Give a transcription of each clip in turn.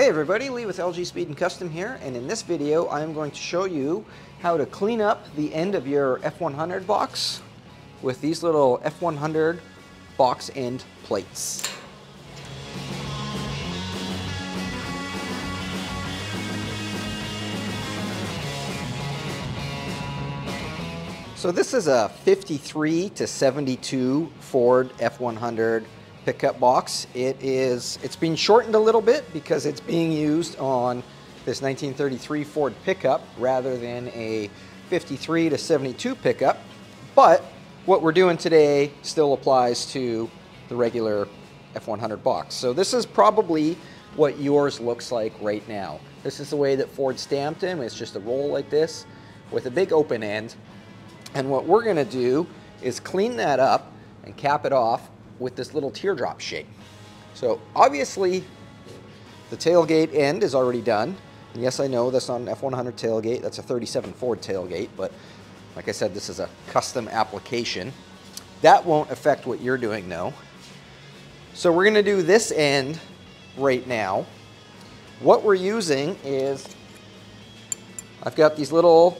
Hey everybody, Lee with LG Speed & Custom here, and in this video I am going to show you how to clean up the end of your F100 box with these little F100 box end plates. So this is a 53 to 72 Ford F100 pickup box. It's been shortened a little bit because it's being used on this 1933 Ford pickup rather than a 53 to 72 pickup, but what we're doing today still applies to the regular F100 box. So this is probably what yours looks like right now. This is the way that Ford stamped them. It's just a roll like this with a big open end. And what we're gonna do is clean that up and cap it off with this little teardrop shape. So obviously the tailgate end is already done. And yes, I know that's not an F100 tailgate, that's a 37 Ford tailgate, but like I said, this is a custom application. That won't affect what you're doing though. So we're gonna do this end right now. What we're using is, I've got these little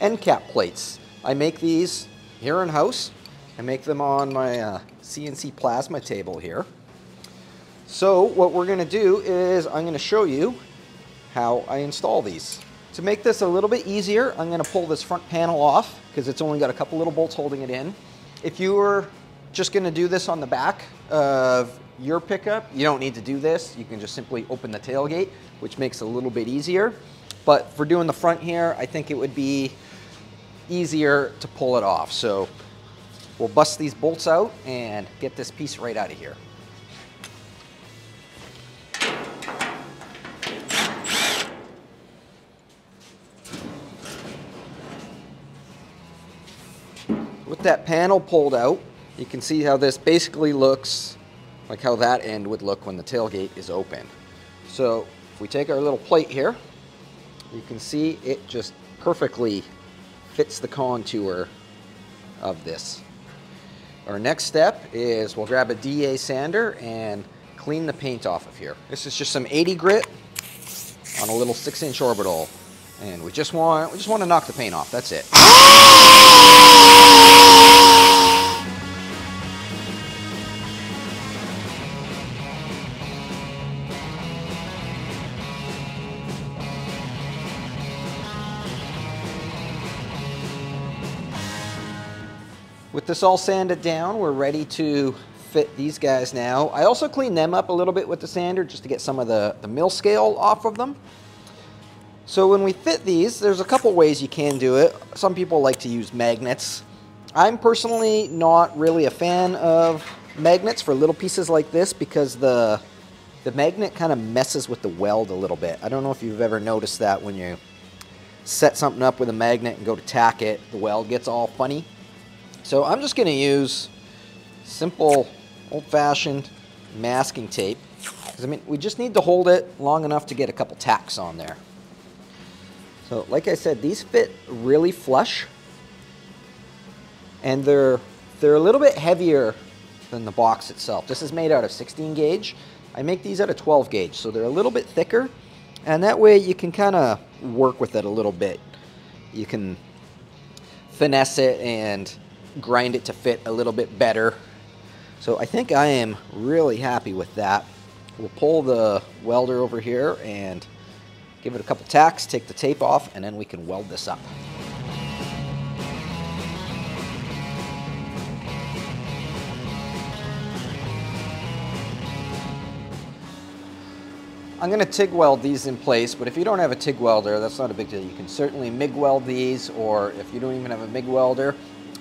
end cap plates. I make these here in house. I make them on my CNC plasma table here. So what we're gonna do is I'm gonna show you how I install these. To make this a little bit easier, I'm gonna pull this front panel off because it's only got a couple little bolts holding it in. If you were just gonna do this on the back of your pickup, you don't need to do this. You can just simply open the tailgate, which makes it a little bit easier. But for doing the front here, I think it would be easier to pull it off. So we'll bust these bolts out and get this piece right out of here. With that panel pulled out, you can see how this basically looks like how that end would look when the tailgate is open. So if we take our little plate here, you can see it just perfectly fits the contour of this. Our next step is we'll grab a DA sander and clean the paint off of here. This is just some 80 grit on a little 6-inch orbital, and we just want to knock the paint off. That's it. With this all sanded down, we're ready to fit these guys now. I also cleaned them up a little bit with the sander just to get some of the mill scale off of them. So when we fit these, there's a couple ways you can do it. Some people like to use magnets. I'm personally not really a fan of magnets for little pieces like this because the magnet kind of messes with the weld a little bit. I don't know if you've ever noticed that when you set something up with a magnet and go to tack it, the weld gets all funny. So I'm just going to use simple, old-fashioned masking tape, because I mean, we just need to hold it long enough to get a couple tacks on there. So like I said, these fit really flush, and they're a little bit heavier than the box itself. This is made out of 16 gauge. I make these out of 12 gauge, so they're a little bit thicker, and that way you can kind of work with it a little bit. You can finesse it and grind it to fit a little bit better. So I think I am really happy with that. We'll pull the welder over here and give it a couple tacks, take the tape off, and then we can weld this up. I'm going to TIG weld these in place, but if you don't have a TIG welder, that's not a big deal. You can certainly MIG weld these, or if you don't even have a MIG welder,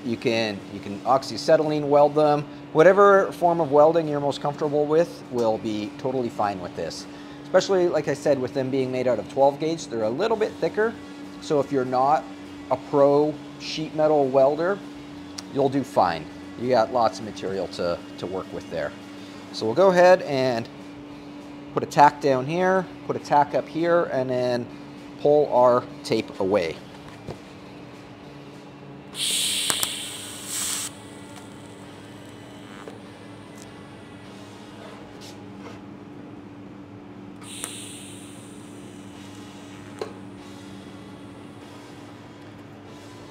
you can oxyacetylene weld them. Whatever form of welding you're most comfortable with will be totally fine with this. Especially, like I said, with them being made out of 12 gauge, they're a little bit thicker. So if you're not a pro sheet metal welder, you'll do fine. You got lots of material to work with there. So we'll go ahead and put a tack down here, put a tack up here, and then pull our tape away.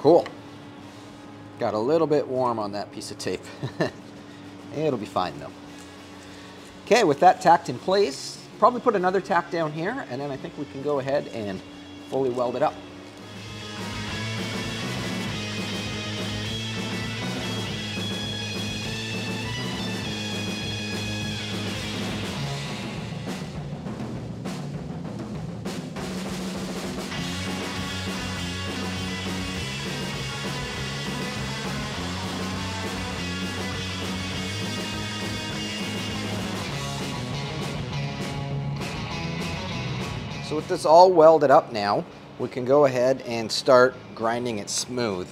Cool. Got a little bit warm on that piece of tape. It'll be fine though. Okay, with that tacked in place, probably put another tack down here, and then I think we can go ahead and fully weld it up. So with this all welded up now, we can go ahead and start grinding it smooth.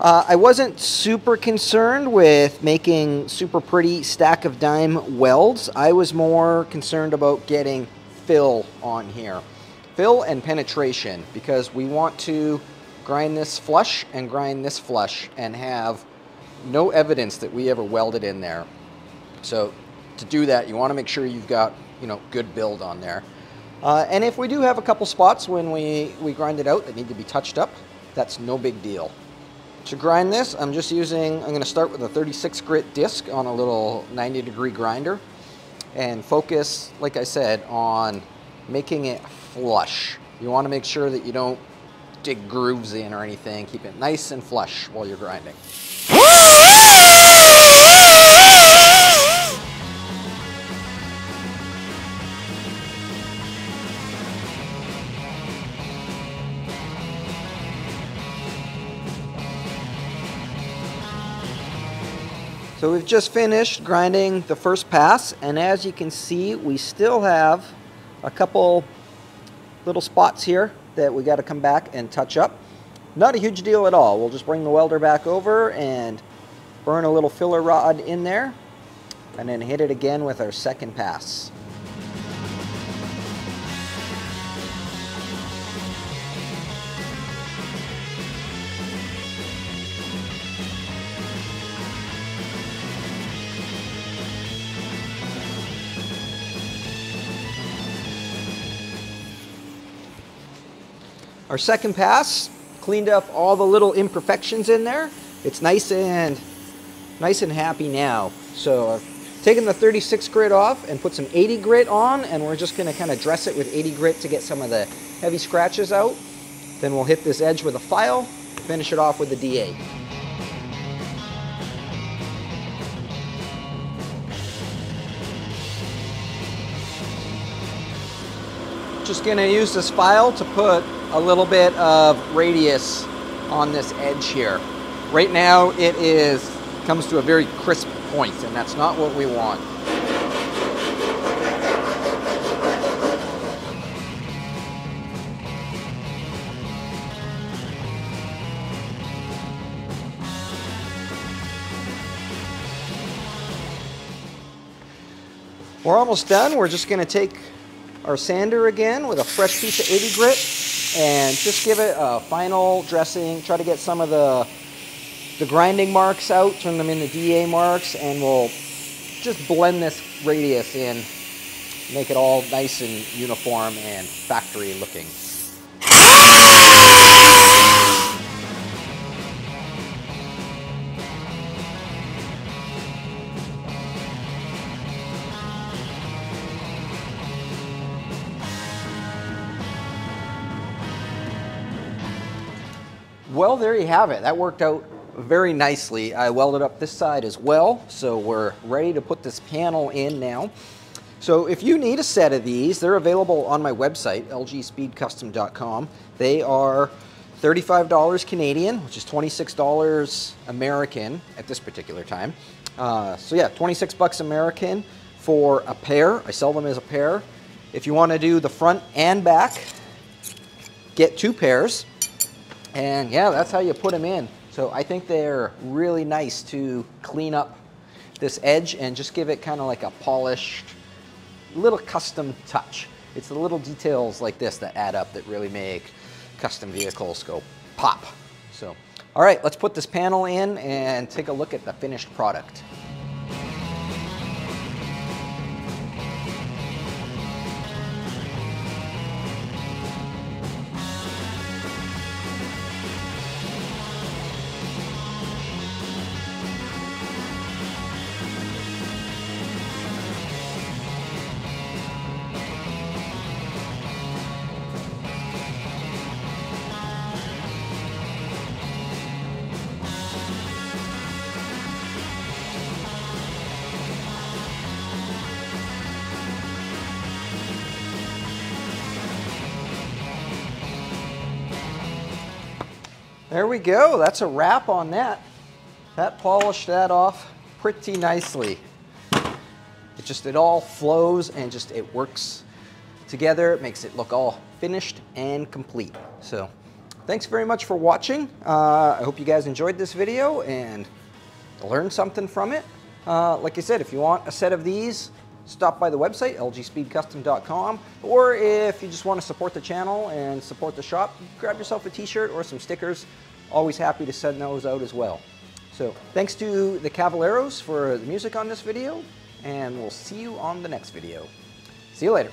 I wasn't super concerned with making super pretty stack of dime welds. I was more concerned about getting fill on here. Fill and penetration, because we want to grind this flush and have no evidence that we ever welded in there. So to do that, you want to make sure you've got, you know, good build on there. And if we do have a couple spots when we grind it out that need to be touched up, that's no big deal. To grind this, I'm going to start with a 36 grit disc on a little 90-degree grinder and focus, like I said, on making it flush. You want to make sure that you don't dig grooves in or anything. Keep it nice and flush while you're grinding. So we've just finished grinding the first pass, and as you can see, we still have a couple little spots here that we got to come back and touch up. Not a huge deal at all. We'll just bring the welder back over and burn a little filler rod in there, and then hit it again with our second pass. Our second pass cleaned up all the little imperfections in there. It's nice and happy now. So I've taken the 36 grit off and put some 80 grit on, and we're just going to kind of dress it with 80 grit to get some of the heavy scratches out. Then we'll hit this edge with a file, finish it off with the D8. Just going to use this file to put a little bit of radius on this edge here. Right now it comes to a very crisp point, and that's not what we want. We're almost done. We're just going to take our sander again with a fresh piece of 80 grit and just give it a final dressing. Try to get some of the grinding marks out, turn them into DA marks, and we'll just blend this radius in, make it all nice and uniform and factory looking. Well, there you have it. That worked out very nicely. I welded up this side as well, so we're ready to put this panel in now. So if you need a set of these, they're available on my website, lgspeedkustom.com. They are $35 Canadian, which is $26 American at this particular time. So yeah, 26 bucks American for a pair. I sell them as a pair. If you want to do the front and back, get two pairs. And yeah, that's how you put them in. So I think they're really nice to clean up this edge and just give it kind of like a polished little custom touch. It's the little details like this that add up that really make custom vehicles go pop. So, all right, let's put this panel in and take a look at the finished product. There we go. That's a wrap on that. That polished that off pretty nicely. It just, it all flows and just, it works together. It makes it look all finished and complete. So thanks very much for watching. I hope you guys enjoyed this video and learned something from it. Like I said, if you want a set of these, stop by the website, lgspeedkustom.com, or if you just want to support the channel and support the shop, grab yourself a t-shirt or some stickers. Always happy to send those out as well. So thanks to the Cavaleros for the music on this video, and we'll see you on the next video. See you later.